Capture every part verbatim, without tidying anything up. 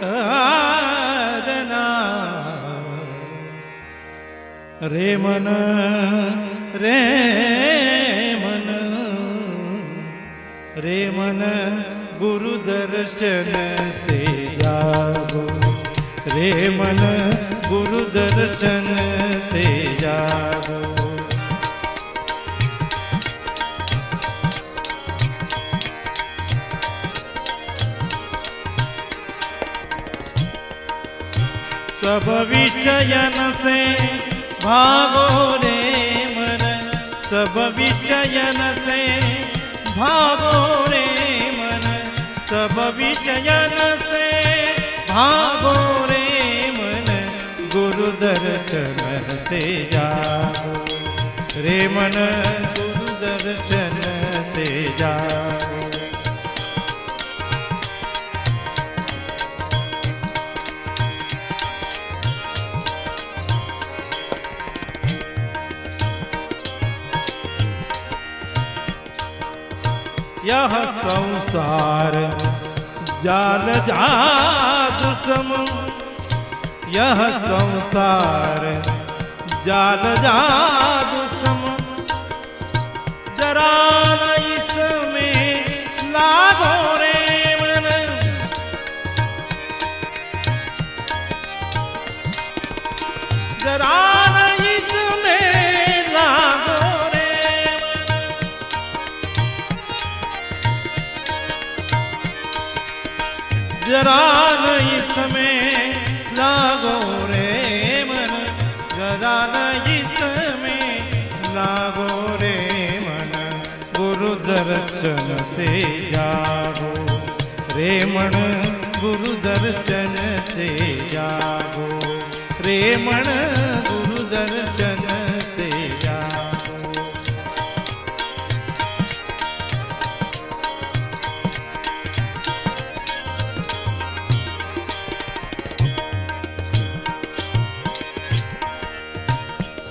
आराधना रे मन रे मन रे मन गुरु दर्शन से जागो रे मन गुरु दर्शन से जागो। सब विषयन से भागो रे मन सब विषयन से भागो रे मन सब विषयन से भागो रे मन गुरु दर्शन से जाओ रे मन गुरु दर्शन से जाओ। यह संसार जाल जात सम यह संसार जाल जात सम जरा न इसमें लागो रे मन जरा न इसमें लागो जरा न इसमें लागो रे मन जरा न इसमें लागो रे मन गुरु दर्शन से जागो रे मन गुरु दर्शन से जागो रे मन गुरु दर्शन से जागो।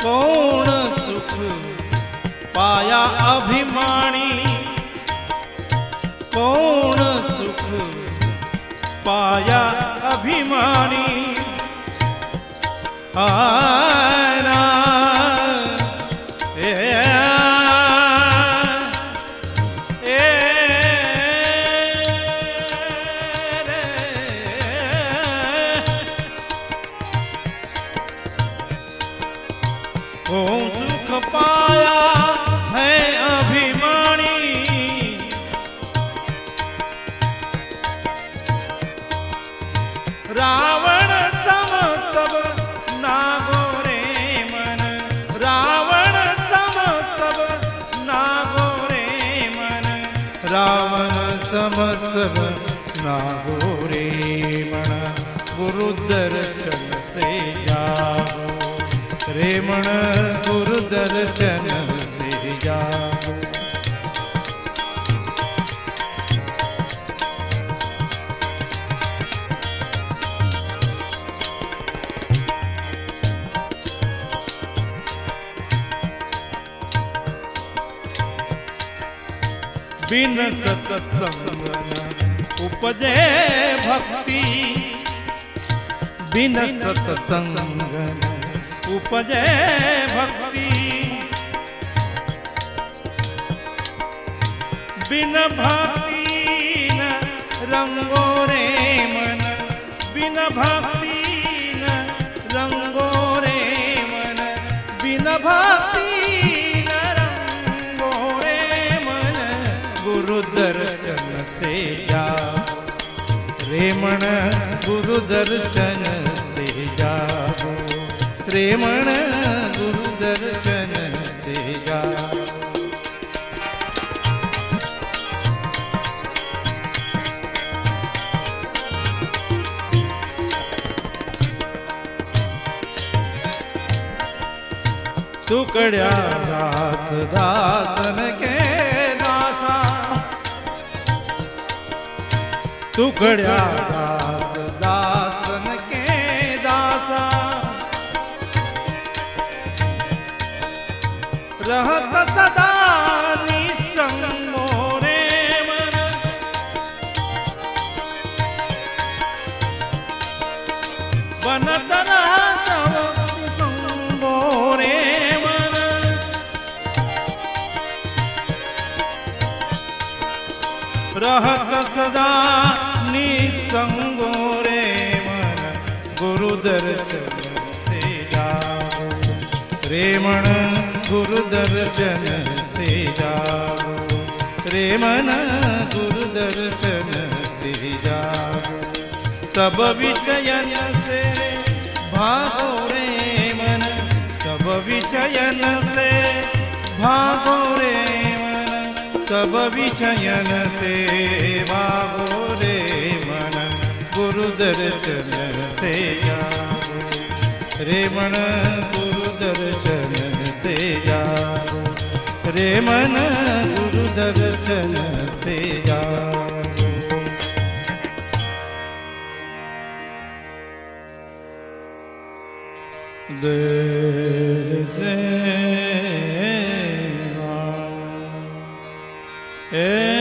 कौन सुख पाया अभिमानी कौन सुख पाया अभिमानी आना ए नागो रे मन गुरु दर्शन से जागो रे मन गुरु दर्शन से जागो। बिन सत्संग उपजे भक्ति बिन सत्संग उपजे भक्ति बिन भक्ति न रंगो रे मन बिन भक्ति न रंगो रे मन बिन भक्ति न रंगो रे मन गुरु दर्शन से जाओ रे मन गुरु दर्शन से जाओ रे मन गुरु दर्शन से जाओ। टुकड़ा दास दासन के टुकड़ा दास दासन के दासा रहत सदा निसंगो रे मन रहत सदा निसंगो रे मन गुरु दर्शन ते जाओ रे मन गुरु दर्शन ते जाओ रे मन गुरु दर्शन ते जाओ सब विषयन से भागो रे मन सब विषयन से भागो रे सब विषयन से भागो रे मन गुरु दर्शन ते जाओ रे मन गुरु दर्शन ते जाओ रे मन गुरु दर्शन ते जाओ। दे ए